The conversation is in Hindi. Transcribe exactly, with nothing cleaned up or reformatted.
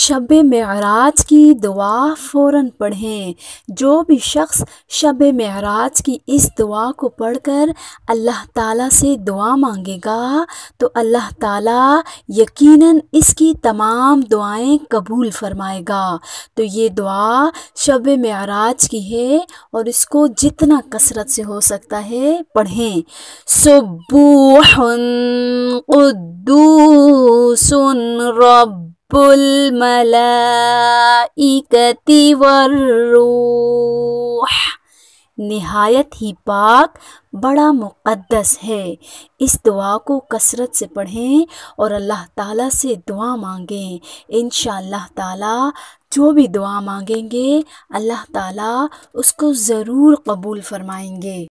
शब-ए मेराज की दुआ फ़ौरन पढ़ें। जो भी शख्स शब-ए मेराज की इस दुआ को पढ़कर अल्लाह ताला से दुआ मांगेगा तो अल्लाह ताला यकीनन इसकी तमाम दुआएं कबूल फ़रमाएगा। तो ये दुआ शब-ए मेराज की है और इसको जितना कसरत से हो सकता है पढ़ें। सुब्बुहुन कुद्दूस सुन रब्बुल मलाइकति वर्रूह। निहायत ही पाक बड़ा मुक़द्दस है। इस दुआ को कसरत से पढ़ें और अल्लाह ताला से दुआ मांगें। इंशाअल्लाह ताला जो भी दुआ मांगेंगे अल्लाह ताला उसको ज़रूर कबूल फ़रमाएंगे।